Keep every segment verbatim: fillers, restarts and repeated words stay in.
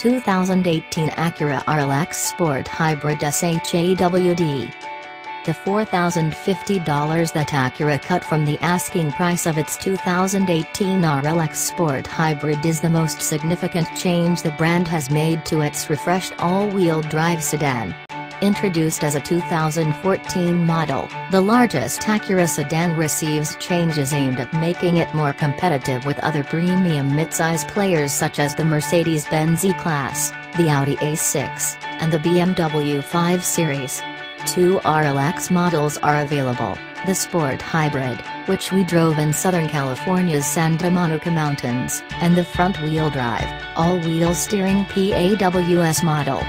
two thousand eighteen Acura R L X Sport Hybrid S H A W D. The four thousand fifty dollars that Acura cut from the asking price of its two thousand eighteen R L X Sport Hybrid is the most significant change the brand has made to its refreshed all-wheel drive sedan. Introduced as a two thousand fourteen model, the largest Acura sedan receives changes aimed at making it more competitive with other premium midsize players such as the Mercedes-Benz E-Class, the Audi A six, and the B M W five Series. Two R L X models are available, the Sport Hybrid, which we drove in Southern California's Santa Monica Mountains, and the front-wheel drive, all-wheel steering PAWS model.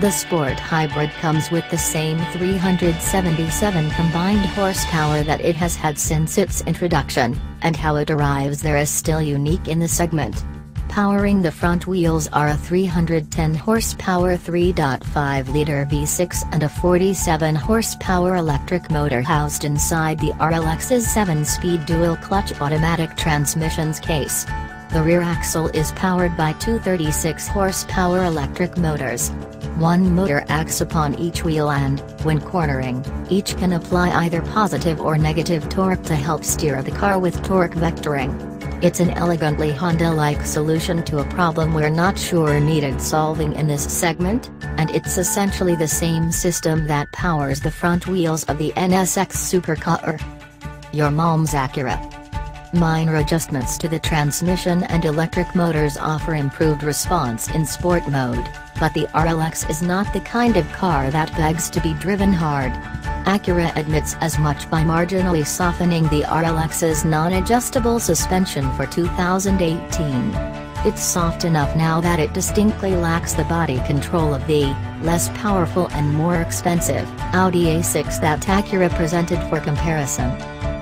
The Sport Hybrid comes with the same three hundred seventy-seven combined horsepower that it has had since its introduction, and how it arrives there is still unique in the segment. Powering the front wheels are a three hundred ten horsepower three point five liter V six and a forty-seven horsepower electric motor housed inside the R L X's seven-speed dual-clutch automatic transmission's case. The rear axle is powered by two thirty-six horsepower electric motors. One motor acts upon each wheel and, when cornering, each can apply either positive or negative torque to help steer the car with torque vectoring. It's an elegantly Honda-like solution to a problem we're not sure needed solving in this segment, and it's essentially the same system that powers the front wheels of the N S X supercar. Your mom's Acura. Minor adjustments to the transmission and electric motors offer improved response in sport mode, but the R L X is not the kind of car that begs to be driven hard. Acura admits as much by marginally softening the R L X's non-adjustable suspension for two thousand eighteen. It's soft enough now that it distinctly lacks the body control of the, less powerful and more expensive, Audi A six that Acura presented for comparison.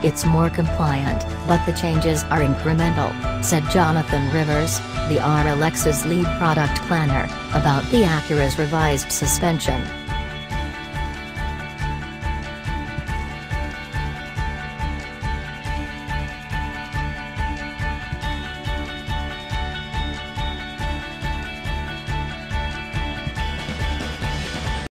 It's more compliant, but the changes are incremental, said Jonathan Rivers, the R L X's lead product planner, about the Acura's revised suspension.